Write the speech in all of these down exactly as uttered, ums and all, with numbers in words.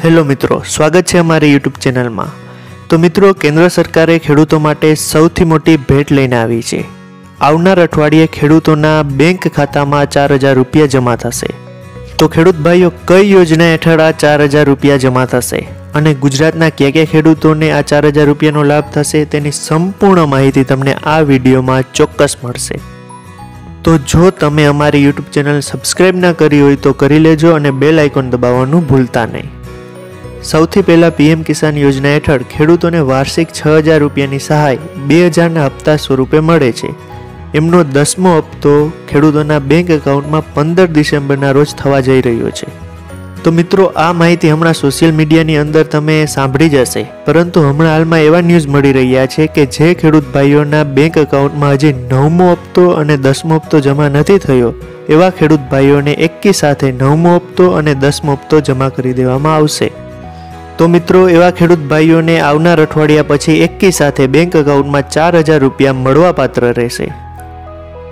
Hello मित्रों, स्वागत है हमारे यूट्यूब चैनल में। तो मित्रों, केंद्र सरकारे खेडूतो माटे सौथी मोटी भेट लईने आवी छे। आवनार अठवाडिये खेडूतोना बैंक खाता में चार हज़ार रुपया जमा थशे। तो खेडूत भाईओ, कई योजना हेठळ आ चार हज़ार रुपया जमा थशे अने गुजरातना क्या क्या खेडूतोने आ चार हज़ार रुपयानो लाभ थशे तेनी संपूर्ण माहिती तमने आ विडियोमां चोक्कस मळशे। तो जो तमे अमारी यूट्यूब चेनल सब्सक्राइब न करी होय तो करी लेजो अने बेल आइकन दबाववानुं भूलता नहीं। सौथी पहला पीएम किसान योजना हेठळ खेडूतोने वार्षिक छ हज़ार रुपयानी सहाय दो हज़ार ना हप्ता स्वरूपे मळे छे। एमनो दसमो हप्तो खेडूतोना बैंक एकाउंटमां पंदर डिसेम्बरना रोज थवा जई रह्यो छे। तो मित्रों, आ माहिती हमणां सोशियल मीडियानी अंदर तमे सांभळी ज हशे, परंतु हमणां हालमां एवा न्यूज मळी रह्या छे के जे खेडूत भाईओना बैंक एकाउंटमां हजी नवमो हप्तो अने दसमो हप्तो जमा नथी थयो एवा खेडूत भाईओने एकी साथे नवमो हप्तो अने दसमो हप्तो जमा करी देवामां आवशे। तो मित्रों, एवा खेडूत भाईओने आवनार अठवाडिया पछी एकी साथे बैंक अकाउंटमां चार हज़ार रुपया मळवापात्र रहेशे।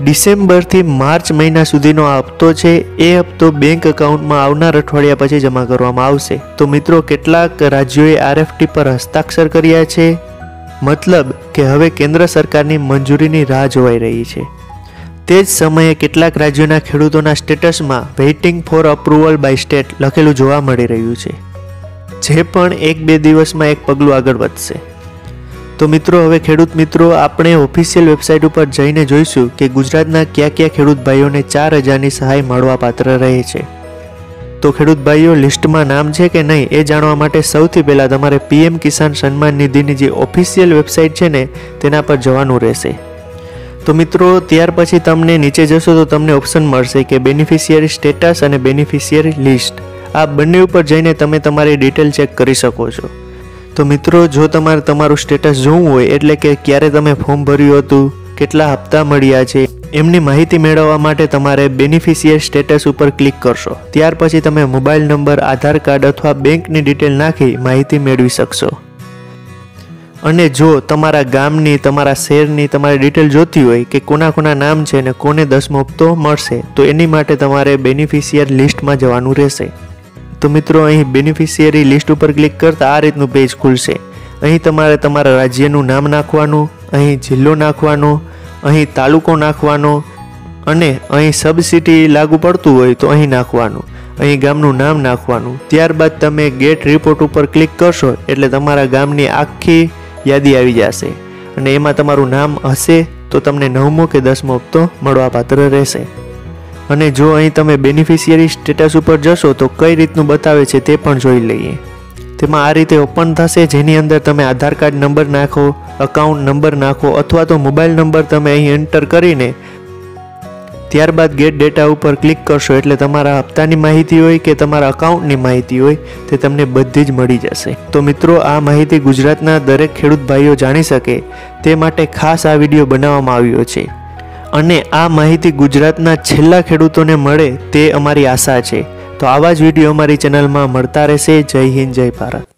डिसेम्बरथी मार्च महीना सुधीनो आ हप्तो छे, ए हप्तो बैंक अकाउंटमां आवनार अठवाडिया पछी जमा करवामां आवशे। तो मित्रों, केटलाक राज्योए आरएफटी पर हस्ताक्षर कर्या छे, मतलब के हवे केंद्र सरकारनी मंजूरीनी राह जोवाई रही छे। तेज समये केटलाक राज्योना खेडूतोना स्टेटसमां waiting for approval by state लखेलुं जोवा मळी रह्युं छे, जे पण एक बे दिवस में एक पगलू आगळ वधशे। तो मित्रों, हवे खेडूत मित्रों आपणे ऑफिशियल वेबसाइट पर जईने जोईशुं के गुजरातना क्या क्या खेडूत भाईओने चार हज़ारनी सहाय मळवापात्र रहे छे। तो खेडूत भाईओ, लिस्टमां नाम छे के नहीं ए जाणवा माटे सौथी पहेला तमारे पीएम किसान सन्मान निधिनी जे ऑफिशियल वेबसाइट छे ने तेना पर जवानुं रहेशे। तो मित्रों, त्यार पछी तमने नीचे जशो तो तमने ऑप्शन मळशे के बेनिफिशियरी स्टेटस अने बेनिफिशियरी लिस्ट। आ बने पर जाइने तमे तमारी डिटेल चेक करी सको छो। तो मित्रों, जो तमारे तमारू स्टेटस जोवुं होय एटले के क्यारे तमे फॉर्म भर्युं हतुं, केटला हप्ता मळ्या छे, एमनी माहिती मेळववा माटे तमारे बेनिफिशियर स्टेटस उपर क्लिक करशो। त्यार पछी तमे मोबाइल नंबर, आधार कार्ड अथवा बेंकनी डिटेल नाखी माहिती मेळवी शकशो। अने जो तमारा गामनी, तमारा शहेरनी तमारे डिटेल जोती होय के कोना कोना नाम छे ने कोने दसमो हप्तो मळशे तो एनी माटे तमारे बेनिफिशियर लिस्टमां जवानुं रहेशे। तो मित्रों, अहीं बेनिफिशियरी लिस्ट पर क्लिक करता आ रीतनु पेज खुलशे। अहीं तमारे तमारा राज्यनु नाम नाखवानुं, अहीं जिल्लो नाखवानो, अहीं तालुको नाखवानो अने अहीं सबसिडी लागू पड़तुं होय तो अहीं नाखवानुं, अहीं गामनुं नाम नाखवानुं। त्यारबाद तमे गेट रिपोर्ट पर क्लिक करशो एटले तमारा गामनी आखी यादी आवी जशे अने एमां तमारुं नाम हशे तो तमने नवमो के दसमो हप्तो मळवापात्र रहेशे। अने जो अहीं तमे बेनिफिशियरी स्टेटस पर जशो तो कई रीतनु बतावे छे ते पण जोई लईए। तेमां आ रीते ओपन थशे जेनी अंदर तमे आधार कार्ड नंबर नाखो, अकाउंट नंबर नाखो अथवा तो मोबाइल नंबर तमे अहीं एंटर करीने त्यारबाद गेट डेटा उपर क्लिक करशो एटले तमारा हप्तानी माहिती होय के तमारा अकाउंटनी माहिती होय ते तमने बधी ज मळी जशे। तो मित्रों, आ माहिती गुजरातना दरेक खेडूत भाईओ जाणी शके ते माटे खास आ विडियो बनाववामां आव्यो छे अने आ माहिती गुजरातना छेल्ला खेडूतोने मळे ते अमारी आशा छे। तो आवा ज विडियो अमारी चेनलमां मळता रहेशे। जय हिंद, जय भारत।